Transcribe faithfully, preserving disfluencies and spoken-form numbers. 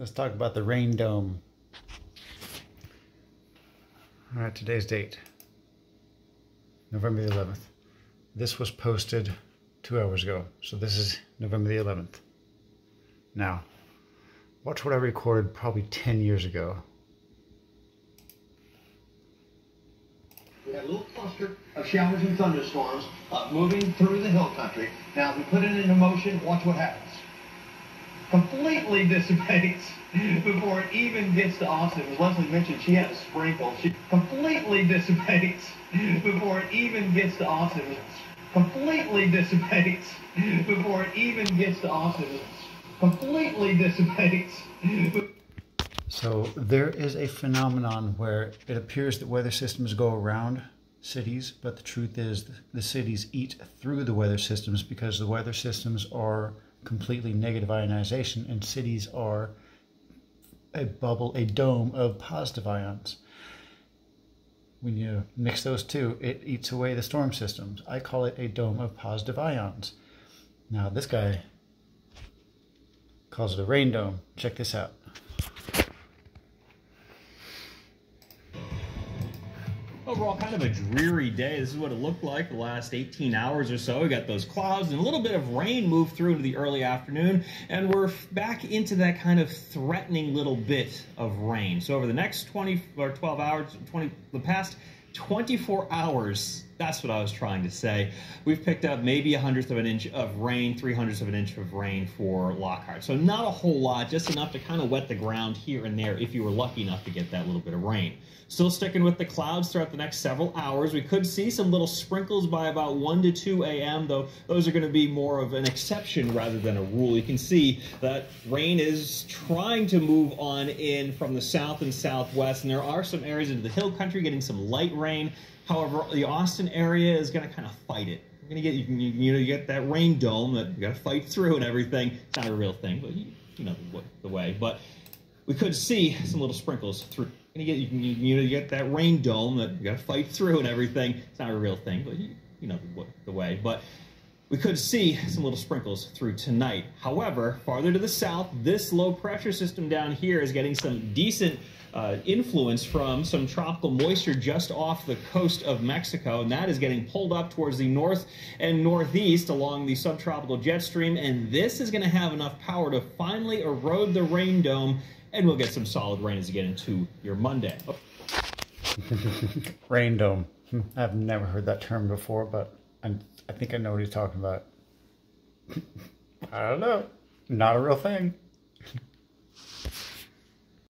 Let's talk about the Rain Dome. All right, today's date, November the eleventh. This was posted two hours ago, so this is November the eleventh. Now, watch what I recorded probably ten years ago. We had a little cluster of showers and thunderstorms uh, moving through the hill country. Now, if we put it into motion, watch what happens. Completely dissipates before it even gets to Austin. As Leslie mentioned, she had a sprinkle. She completely dissipates before it even gets to Austin. Completely dissipates before it even gets to Austin. Completely dissipates. So there is a phenomenon where it appears that weather systems go around cities, but the truth is the cities eat through the weather systems, because the weather systems are completely negative ionization, and cities are a bubble, a dome of positive ions. When you mix those two, it eats away the storm systems. I call it a dome of positive ions. Now this guy calls it a rain dome. Check this out. Overall, kind of a dreary day. This is what it looked like the last eighteen hours or so. We got those clouds and a little bit of rain moved through into the early afternoon, and we're back into that kind of threatening little bit of rain. So over the next twenty or twelve hours, twenty, the past twenty-four hours, that's what I was trying to say, we've picked up maybe a hundredth of an inch of rain, three hundredths of an inch of rain for Lockhart. So not a whole lot, just enough to kind of wet the ground here and there if you were lucky enough to get that little bit of rain. Still sticking with the clouds throughout the next several hours. We could see some little sprinkles by about one to two A M, though those are going to be more of an exception rather than a rule. You can see that rain is trying to move on in from the south and southwest, and there are some areas into the hill country getting some light rain. However, the Austin area is going to kind of fight it. We're going to get, you, you, you know, you get that rain dome that you got to fight through and everything. It's not a real thing, but you, you know the, the way. But we could see some little sprinkles through. You're going to get, you, you, you get that rain dome that you got to fight through and everything. It's not a real thing, but you, you know the, the way. But we could see some little sprinkles through tonight. However, farther to the south, this low pressure system down here is getting some decent uh, influence from some tropical moisture just off the coast of Mexico, and that is getting pulled up towards the north and northeast along the subtropical jet stream, and this is going to have enough power to finally erode the rain dome, and we'll get some solid rain as you get into your Monday. Oh. Rain dome. I've never heard that term before, but I'm, I think I know what he's talking about. I don't know. Not a real thing.